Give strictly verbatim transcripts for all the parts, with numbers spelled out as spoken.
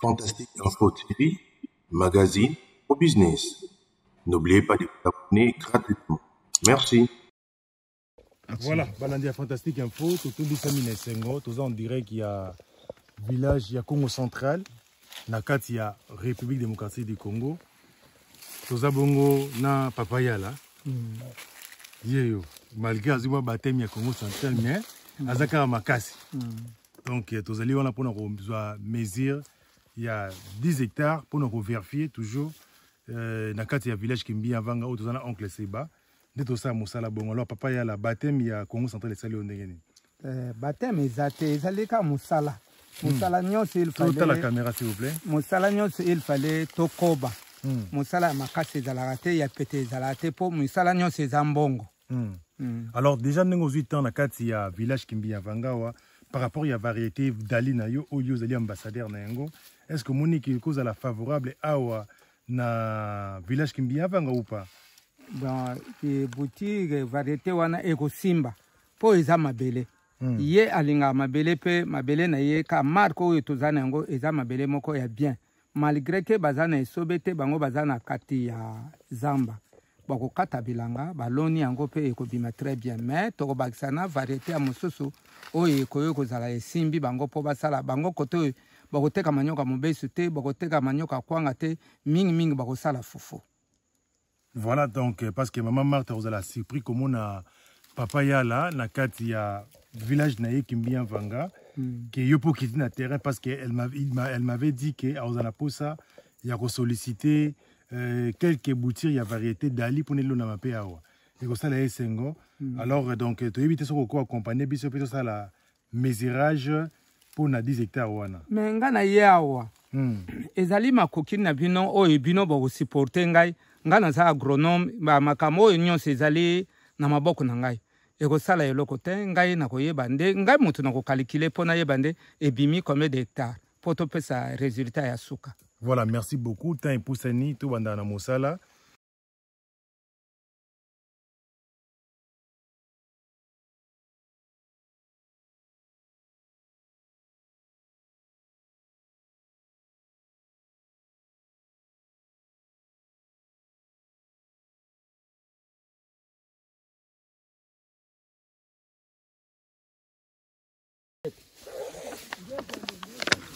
Fantastic Info T V, magazine au business. N'oubliez pas de vous abonner gratuitement. Merci. Voilà, Balandia Fantastic Info, tout le Sengo, tout ça on dirait qu'il y a village, il y a Congo central, Nakati, il y a République démocratique du Congo, tout ça bongo na papaya là. Yéyo, malgré Azuma baptême, il y a Congo central, mais Azaka Makasi. Donc, tout allez on a pour nous besoin mesure, il y a dix hectares pour nous vérifier toujours Nakati, il y a village qui m'y avanga, tout ça oncle Seba. Tout ça, Moussala Bongo. Alors, papa, il y a la baptême, il y a Congo central et Salé Ondéguené. Baptême, ils allaient Moussala. Moussala Nios, il fallait. Tout à la caméra, s'il vous plaît. Moussala Nios, il fallait Tokoba. Moussala Makas, ils allaient rater, il y a pété, ils allaient rater pour Moussala Nios, ils Zambongo. Alors, déjà, nous avons huit ans, il y a un village qui est à Vangawa. Par rapport à la variété d'Alinayo, au lieu d'aller ambassadeur Nayango, est-ce que Monique est cause à la favorable à un village qui est à Vangawa ou pas? Bon, qui boutique variété wana eko simba po eza mabele mm. Ye alinga mabele pe mabele na ye ka marque oyo tozana yango eza mabele moko ya bien malgré que bazana esobete bango bazana kati ya zamba bakokata bilanga baloni yango pe ekobima très bien mais tokobakisana variété ya mosusu oyo ekoyo kozala esimbi bango po basala bango koto bakoteka manyoka mobesu te bakoteka manyoka kwanga te mingi mingi bakosala fufu. Voilà donc parce que maman Marthe vous a surpris comme on a papaya là na kati ya village naïe Kimbia Vanga qui est pour quitter le terrain parce qu'elle m'avait elle m'avait dit que à Ozana Posa il y a sollicité quelques boutiques il y a variété d'ali pour les lots na mapea et comme ça les sengo alors donc tu évites ce qu'on accompagne biso plutôt ça la mesurage pour na dix hectares wana mais ngana yawa ezali makoki na bino o ebino ba ko supporter ngai ngana za agronome ba makamo union sezali na maboko na ngai eko sala eloko te ngai na koyeba nde ngai mutu na ko calculer pona yeba nde ebimi combien d'hectares poto pesa résultat ya suka. Voilà, merci beaucoup tant pour sani to banda na mosala.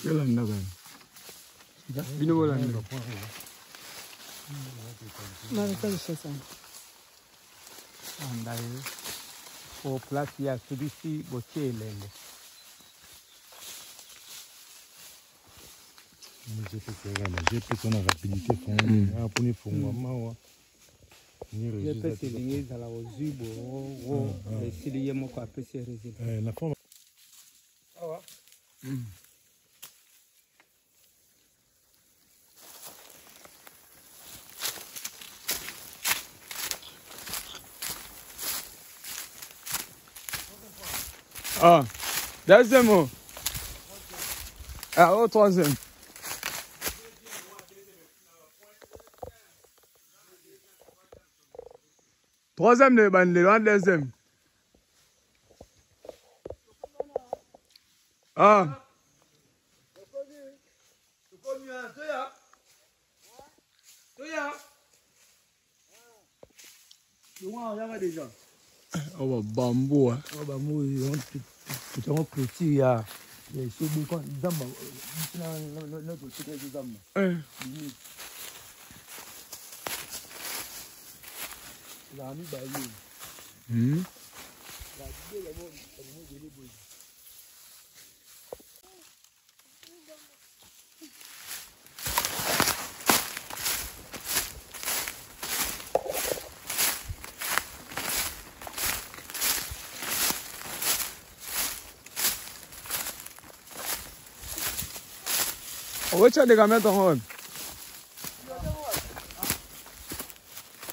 Voilà, là, là. Bino voilà. Là, ça c'est ça. On a au place il y a celui-ci botier l'angle. Je peux faire là, je peux ton rapidité fond. Ah pour ni fond maman. Je peux te ligner dans la ozibo, oh, c'est lié mon quoi peut se résultat. Eh la forme. Ah ouais. Ah, deuxième mot. Ah, au troisième. Troisième de bande, le deuxième. Ah. Oh, bambou. Hein. Oh, bambou, ils ont tout. Tout le monde petit, a des choses comme Zamba. Notre secret de Zamba. La amie Bailly. Hum. La bille, la mort, la mort de l'ébouille. On va chercher des gamins dans le monde.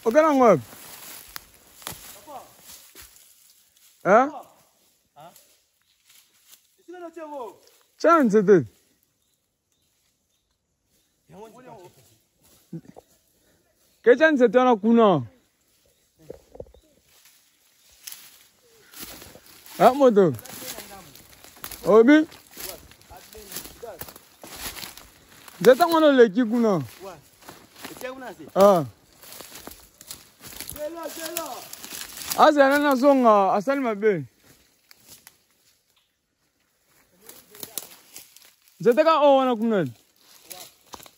On va dans le monde. Hein? Hein? Tu vas dans le monde. Tiens, c'est tout. Qu'est-ce que c'est dans le monde? Hein, moto? Oh, oui? Vous êtes en le Kikuna? Ouais. C'est là. Ah. C'est là, c'est là. Ah, c'est là, c'est là. Ah, c'est là, c'est là.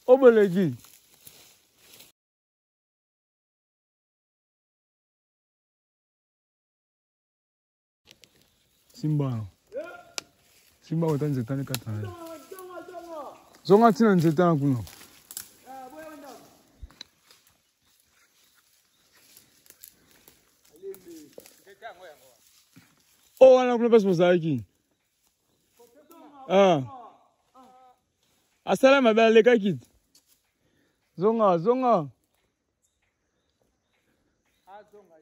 C'est là, c'est Simba. Simba autant de temps que tu as. Zonga tina nzetana kuna. Oh, on a plein de choses à qui. Ah. Asala ma belle lekakit. Zonga, zonga. Ah, zonga.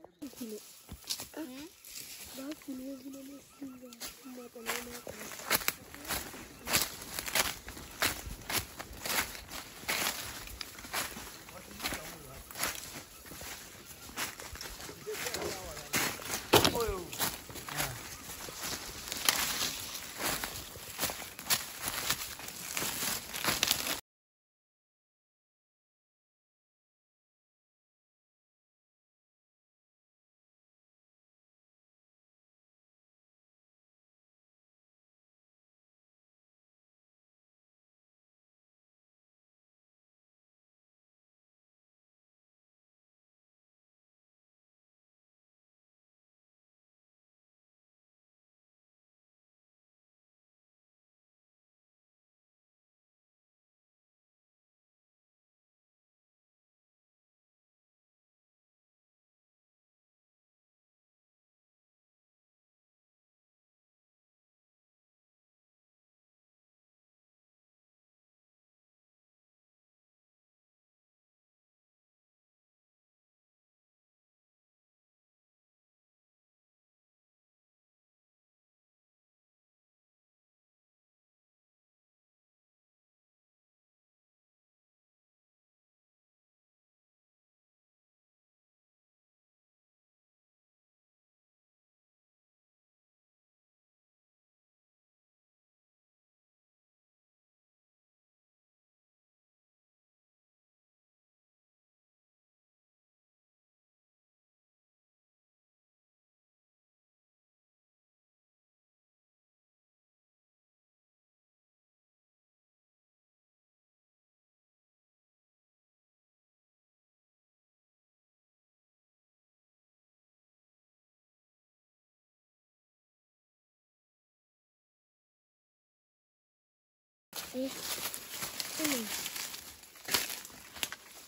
Eh, eh,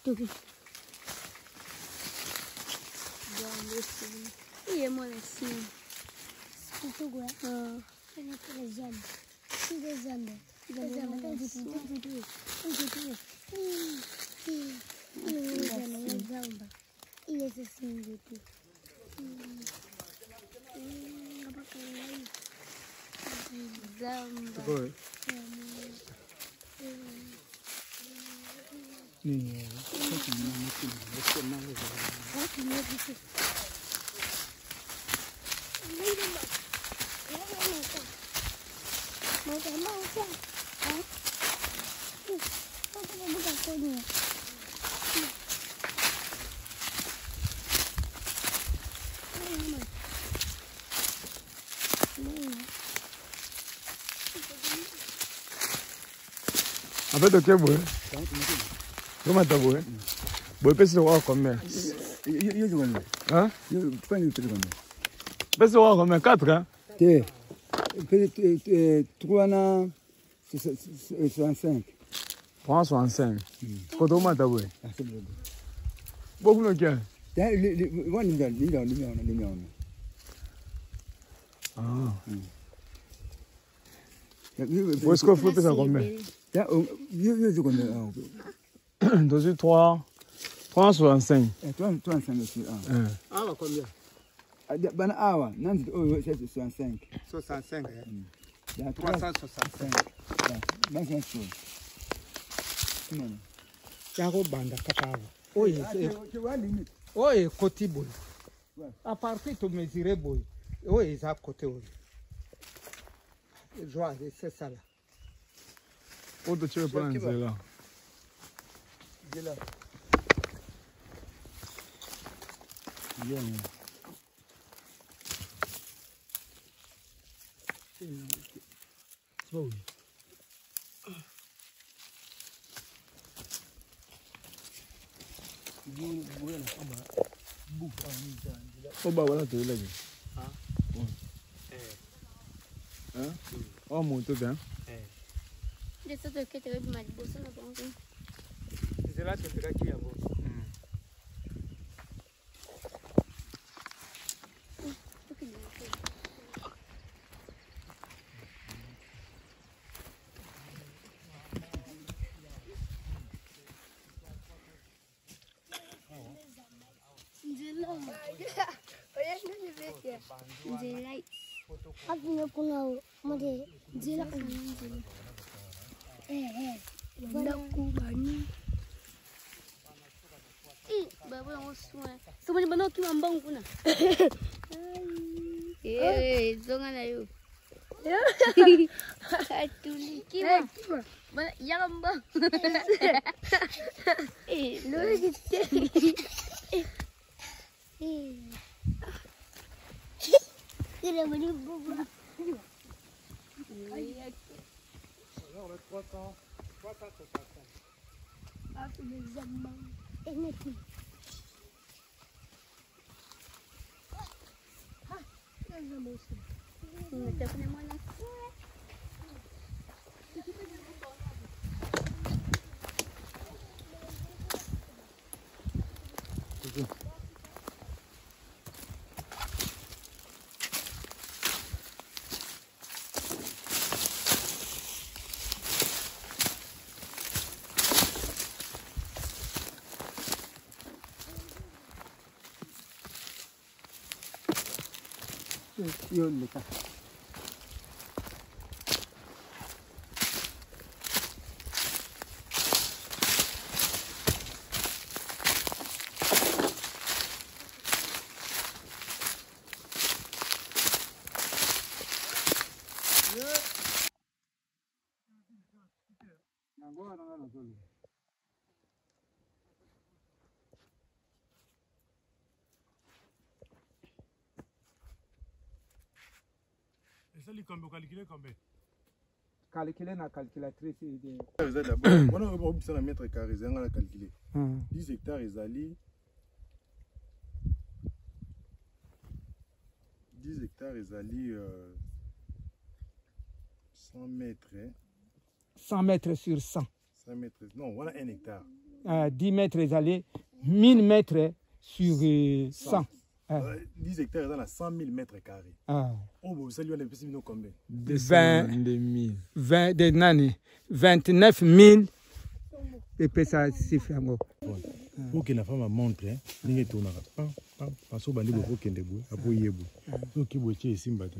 toki. Il est mon assis. C'est tout quoi? Il est les jambes. Il est les jambes. Il est les jambes. Il est les jambes. Il est les jambes. Ni ni ni comment tu as vu? Tu peux se voir comme ça. Tu peux se voir comme ça. Tu peux se voir comme ça. quatre ans. Tu peux trois ans. soixante-cinq. Prends soixante-cinq. Comment tu as vu? Beaucoup de gens. Moi, je suis là. Ah. Est-ce que vous faites ça comme ça? Je suis là. deux trois trois soixante-cinq. Ah, combien? Ben awa, non, soixante-cinq. soixante-cinq. trois cent soixante-cinq. Non, c'est un chose. Non. Tiago Banda Katava. Oui, oui, côté boy. À partir de mesurer boy. Oui, ça côté boy. Joie, c'est ça là. Où tu veux prendre cela? Il est là. Bien. C'est bon. Oba wala to le. Ah. Eh. Hein? Oh mon Dieu, hein? Eh. Des sortes que tu veux mal bosser na bon. C'est là que tu vas qui à bon. Il est venu bobo. Alors le trois cents. Ah, c'est des amants. Et mes filles. Ah, c'est des amants aussi. Donnez-moi la souris. C'est tout. Yo le cas. Calculer comme calculer comme calculer na calculatrice vous êtes d'abord on a beaucoup de mètres carrés on a calculé dix hectares ezali dix hectares ezali cent mètres cent mètres sur cent cent mètres non voilà un hectare euh, dix mètres ezali mille mètres sur euh, cent. dix hectares dans la cent mille mètres carrés. Ah. Oh, vous allez aller plus minutes combien? vingt-deux mille. vingt-neuf mille. Et puis ça siffle à moi. Pour que la femme montre, il est tourné. Parce que vous avez des bouts, vous avez des bouts. Vous avez des bouts.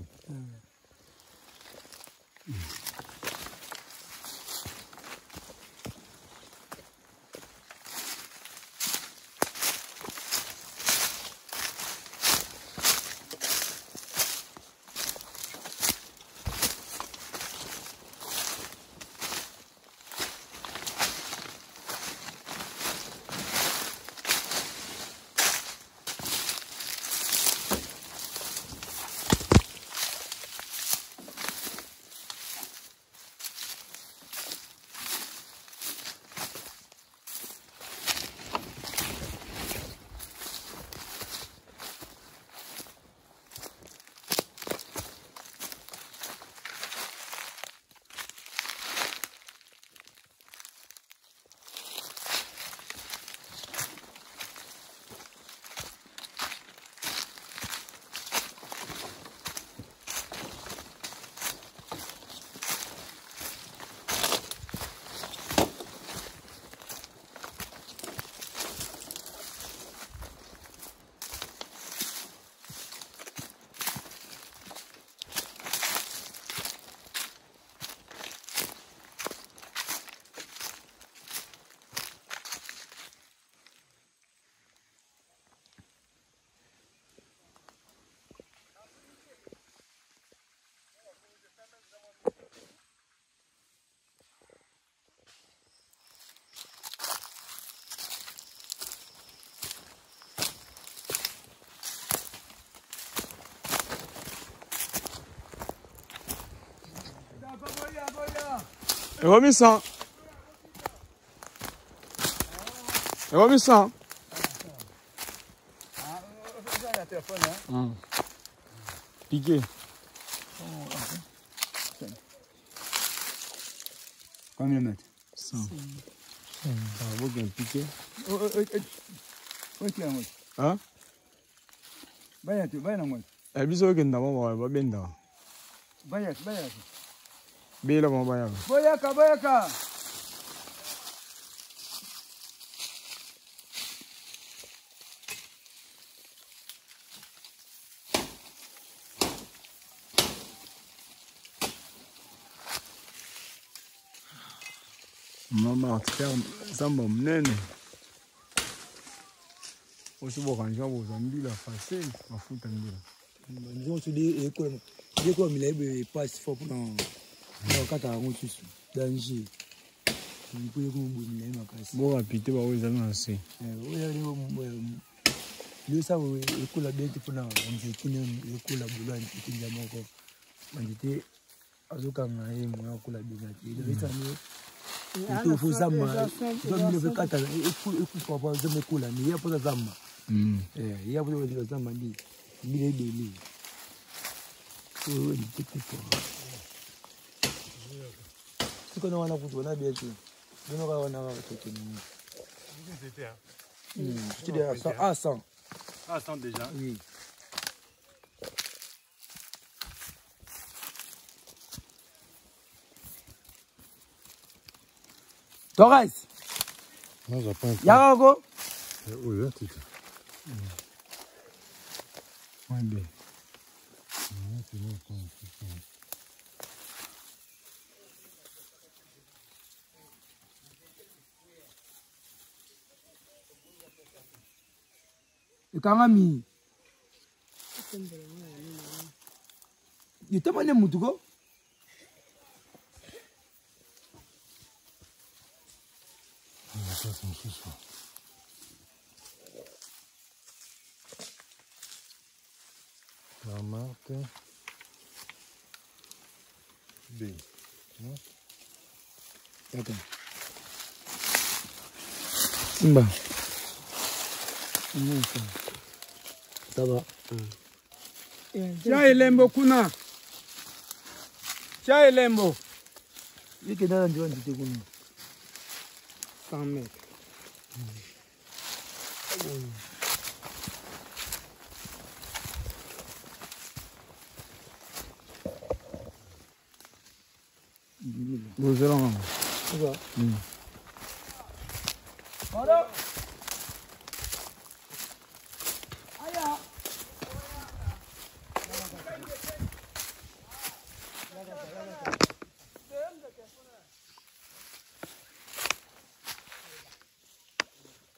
Remets ça. Remets ça. Hum. Piqué. Combien de mètres? cent. Ça va bien piqué. Oh, oh, oh, oh. Hein? Baya tu, baya non. Eh, bisous, qu'est-ce que t'as? Va bien là. Baya, baya. Baya, mon baya. Baya, ka, baya, ka. Maman, ferme, ça m'emmène. On se voit quand j'ai vos amis là, facile, ma foutre en deux. On se dit, écoute, écoute, il passe fort pour dans le Catarron, tu sais, danger. Il peut y avoir un bout de l'air, ma casse. Bon, rapide, vous allez lancer. Oui, oui, ça, oui, écoute la bête pour la boulange, écoute la boulange, écoute la boulange. On était à ce qu'on a eu, moi, écoute la boulange. Il faut zama. Dans le vingt-quatre, il faut pas zama coula. Il y a pas de zama. Il y a pas de zama dit. Il est béni. Tu connais on a coupé, on a bien tout. On a on a coupé. C'était hein. Tu dis à cent, à cent, à cent déjà. Oui. Torres. Non, j'ai pas un peu. Y'a quoi? Oui, là, tu sais. Ouais, bien. Ouais, tu vois, quand tu fais. Le carami. Il est tellement moutougo. Ça, c'est un souci. La marque B. D'accord. Bah. Ça va. Tiens, Elembo Kuna. Tiens, Elembo. Il est dans la joie de te connaître. cent mètres. Bonjour. Bonjour. Voilà.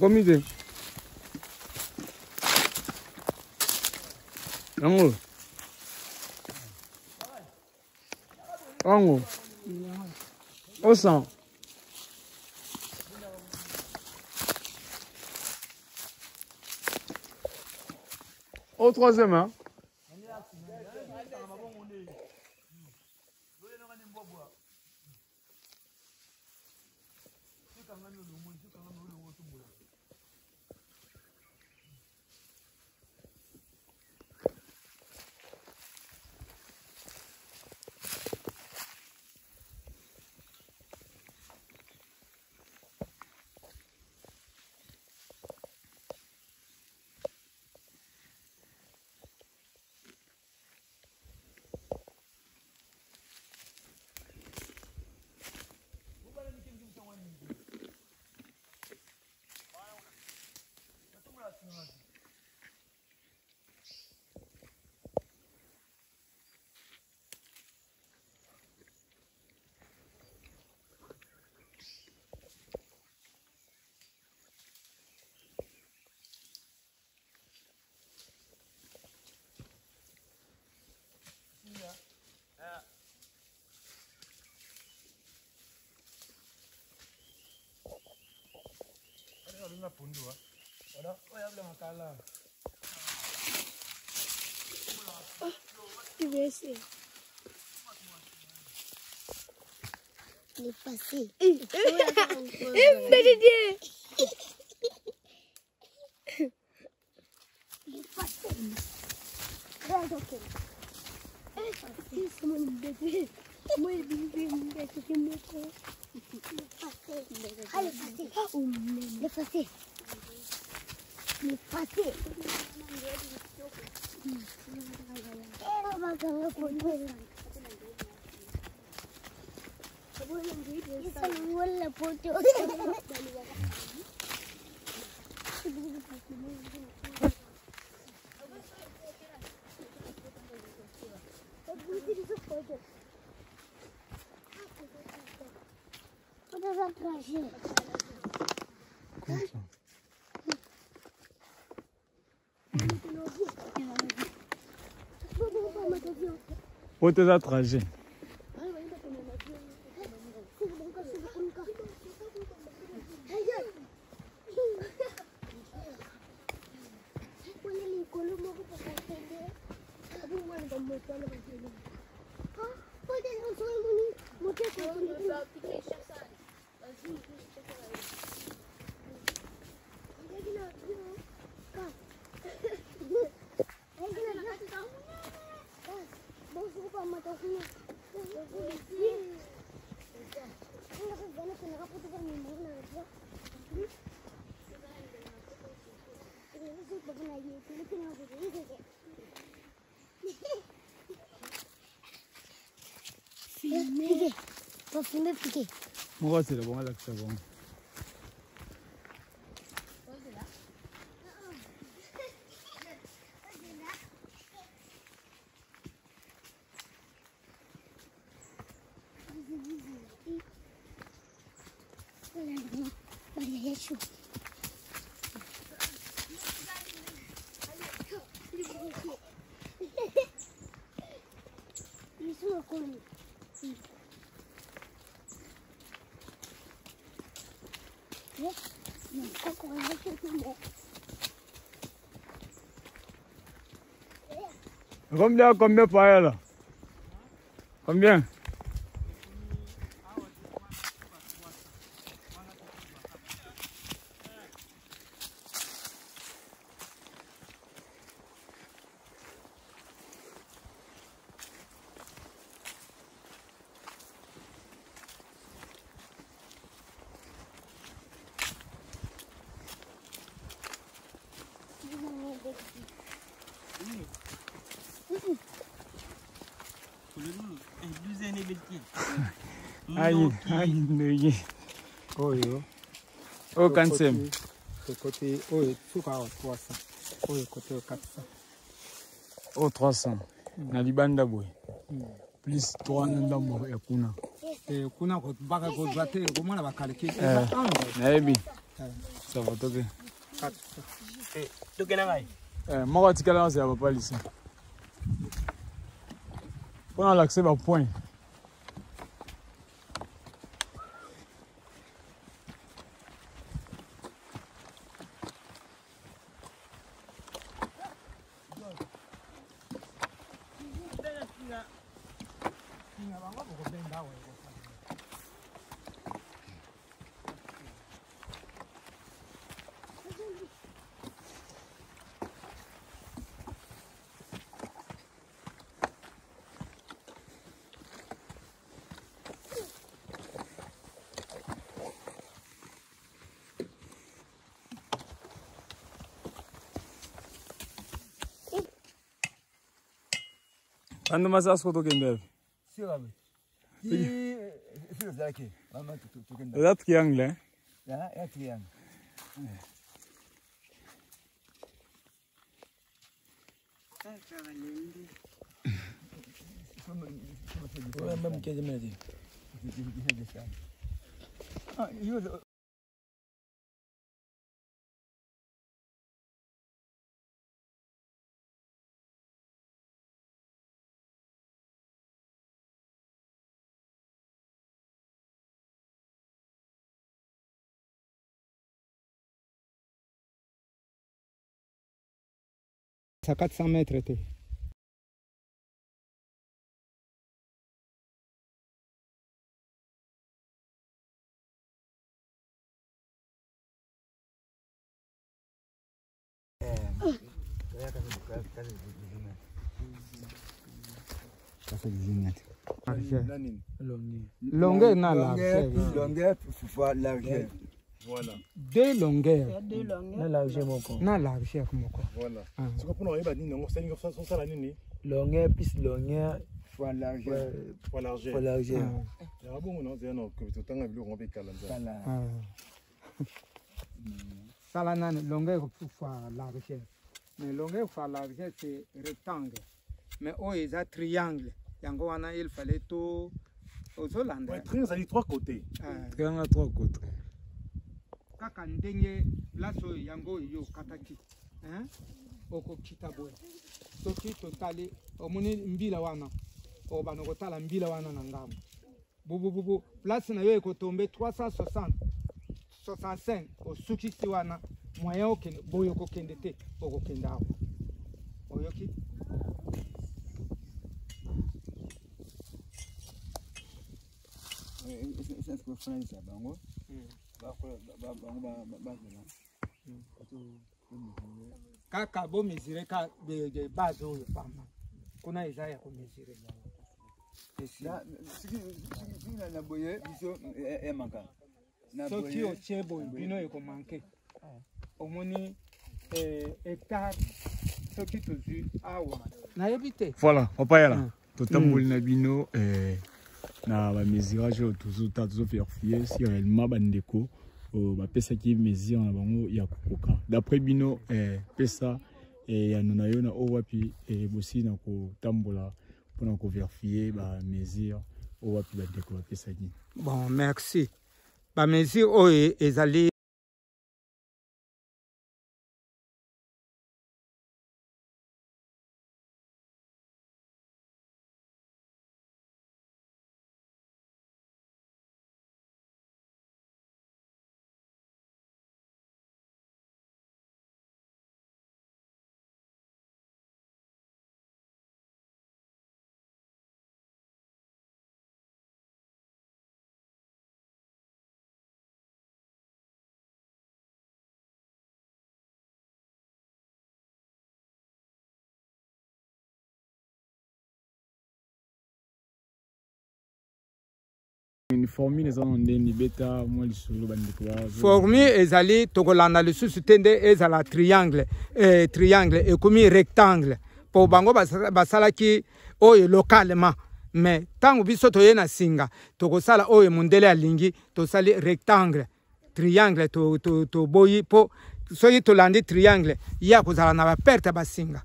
Comme idée. Amour. Amour. Au sang. Au troisième, hein. Una pundua, ada, saya belum kalah. Biasa. Lepas sih. Eh, dari dia. Lepas sih. Dah doktor. Eh, sih semua berdiri, semua berdiri berdiri semua. Allez, passez. Le passez. Le passez. Comment ça? Où t'es attragé? Moi c'est le bon, là c'est bon. Combien, combien par elle? Combien? Au quatrième. Au côté, au trois cents. Au côté quatre cents. Au trois cents. Na libanda boy. Plus trois nanda boy kuna. Eh kuna ko baka ko bate ko mona bakaleke. Na ebi. Ça va toke. Eh toke na ngai. Eh mo ko tikala nse ya papa lisa. Pona l'accès ba point. Ela vai lá, vou bem dar o negócio. Sen de mesela skotu kendine. Siyo abi. Ki... Siyoz yaki. Mama tutu kendine. Edat ki yang le? Ya, edat ki yang. Ben kavalıyım diye. Ben ben kendime edeyim. Ha, yiyoruz. À quatre cents mètres était. Longueur, longueur, fois largeur. Voilà. Deux longueurs. Deux longueurs. Largeur mon corps. Na largeur mon corps. Voilà. Ce qu'on pourrait dire non, c'est une façon ça la nuit. Longueur plus longueur fois largeur. Fois largeur. Fois largeur. Ah bon non, c'est non que tout temps on peut caler ça. Ça la longueur fois largeur. Mais longueur fois largeur c'est rectangle. Mais haut est un triangle. Yango wana il fallait tout aux Hollandais. Ouais, triangle ça dit trois côtés. Triangle à trois côtés. Kaka ndenge laso yango yo kataki hein oko kitabwe toki totale omuni mbila wana oba nokotala mbila wana na ngambo bubu bubu place na yo ekotombe trois cent soixante soixante-cinq osuki ti wana moyen okende boyo kokende te okokenda awo oyoki c'est ce que France a bango kaka bo mesurer ka de base oyo pamba kuna eza ya ko mesurer ya sikina na boye biso e manka na boye soki o tie boye bino e ko manke omoni hectare soki tozu awa na yebite voilà papa yala totamboli na bino eh na ba mesurage toujours ta toujours vérifier si réellement ba ndeko ba pesa ki mesure na bango ya kokoka d'après bino eh pesa eh ya nona yo na o wapi eh bosi na ko tambola pona ko vérifier ba mesure o wapi ba ndeko ba pesa ki bon merci ba mesure o ezali Formé les années bêta moi les solo bandeko formé ezali tokolanda le susutende ezala triangle et triangle et comme rectangle pour bango basala ki oyo localement mais tango biso toyena singa tokosala oyo mondele alingi tosali rectangle triangle to to to boyi po soyi tolandi triangle ya kozala na ba perte basinga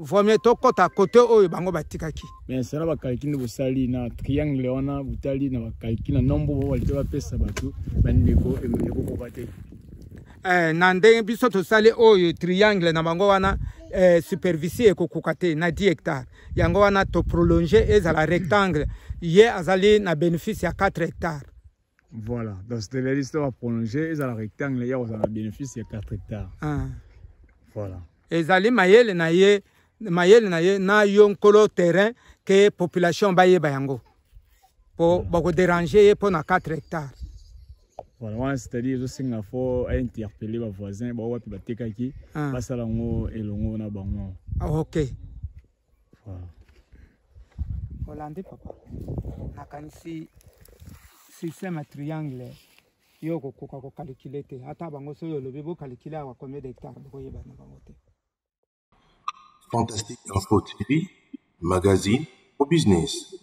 vomie to kota kote oyo bango batikaki mais sala ba calcul bo sali na triangle wana butali na ba calcul na nombo bo walite ba pesa bato bandeko eko kopate eh na ndenge biso to sali oyo triangle na bango wana eh superficie eko kokate na dix hectares yango wana to prolonger ezala rectangle ye azali na bénéfice ya quatre hectares voilà donc c'est la liste va prolonger ezala rectangle ye ozala bénéfice ya quatre hectares ah voilà ezali mayele na ye mayele na ye na yo nkolo terrain que population baye bayango po bako déranger po na quatre hectares voilà c'est-à-dire je singa fo a interpeller ba voisin ba wapi ba tekaki ba salango elongo na bango OK voilà Hollande papa na kanisi système triangle yo ko ko ko calculer te ata bango so yo lobe bo calculer wa combien d'hectares ko yeba na bango te Fantastic info T V, magazine au business.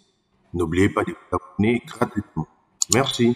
N'oubliez pas de vous abonner gratuitement. Merci.